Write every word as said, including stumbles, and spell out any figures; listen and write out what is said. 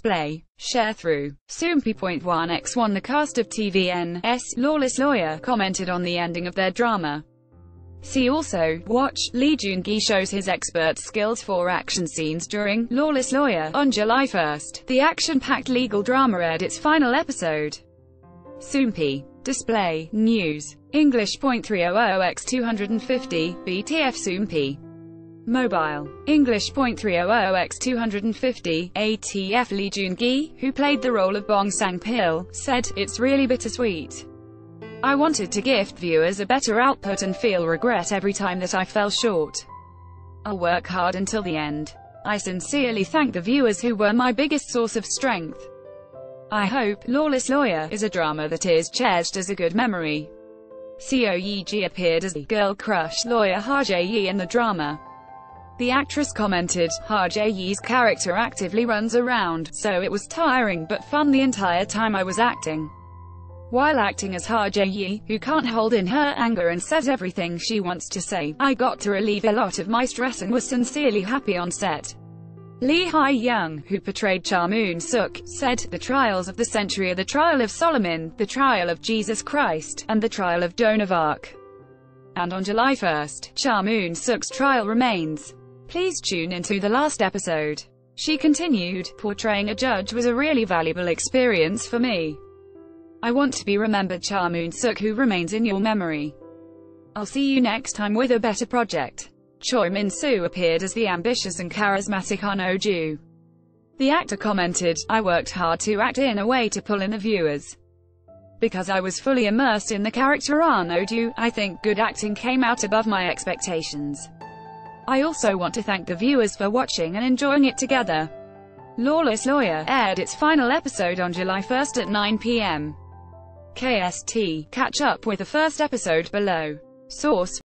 display. Share through Soompi.one by one The cast of T V N's Lawless Lawyer commented on the ending of their drama. See also, watch, Lee Joon-gi shows his expert skills for action scenes during Lawless Lawyer. On July first, the action-packed legal drama aired its final episode. Soompi. Display, News. English.three hundred by two hundred fifty, B T F Soompi. Mobile. English.three hundred by two hundred fifty, A T F Lee Joon-gi, who played the role of Bong Sang Pil, said, "It's really bittersweet. I wanted to gift viewers a better output and feel regret every time that I fell short. I'll work hard until the end. I sincerely thank the viewers who were my biggest source of strength. I hope Lawless Lawyer is a drama that is cherished as a good memory." Seo Ye Ji appeared as the girl crush lawyer Ha Jae Yi in the drama. The actress commented, "Ha Jae Yi's character actively runs around, so it was tiring but fun the entire time I was acting. While acting as Ha Jae Yi, who can't hold in her anger and says everything she wants to say, I got to relieve a lot of my stress and was sincerely happy on set." Lee Hai Young, who portrayed Cha Moon Sook, said, "The trials of the century are the trial of Solomon, the trial of Jesus Christ, and the trial of Joan of Arc." And on July first, Cha Moon Sook's trial remains. Please tune into the last episode. She continued, "Portraying a judge was a really valuable experience for me. I want to be remembered. Cha Moon Sook, who remains in your memory. I'll see you next time with a better project." Choi Min Soo appeared as the ambitious and charismatic Arno Du. The actor commented, "I worked hard to act in a way to pull in the viewers. Because I was fully immersed in the character Arno Du, I think good acting came out above my expectations. I also want to thank the viewers for watching and enjoying it together." Lawless Lawyer aired its final episode on July first at nine p m K S T. Catch up with the first episode below. Source.